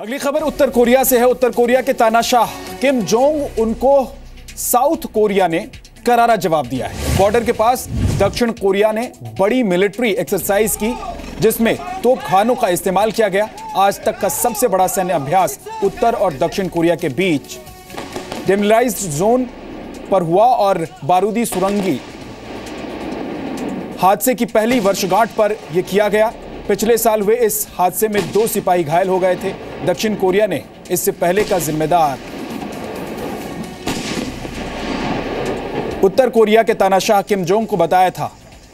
अगली खबर उत्तर कोरिया से है। उत्तर कोरिया के तानाशाह किम जोंग उन को साउथ कोरिया ने करारा जवाब दिया है। बॉर्डर के पास दक्षिण कोरिया ने बड़ी मिलिट्री एक्सरसाइज की जिसमें तोपखानों का इस्तेमाल किया गया। आज तक का सबसे बड़ा सैन्य अभ्यास उत्तर और दक्षिण कोरिया के बीच डिमिलिटाइज्ड जोन पर हुआ और बारूदी सुरंगी हादसे की पहली वर्षगांठ पर यह किया गया। पिछले साल हुए इस हादसे में 2 सिपाही घायल हो गए थे। दक्षिण कोरिया ने इससे पहले का जिम्मेदार उत्तर कोरिया के तानाशाह किम जोंग को बताया था।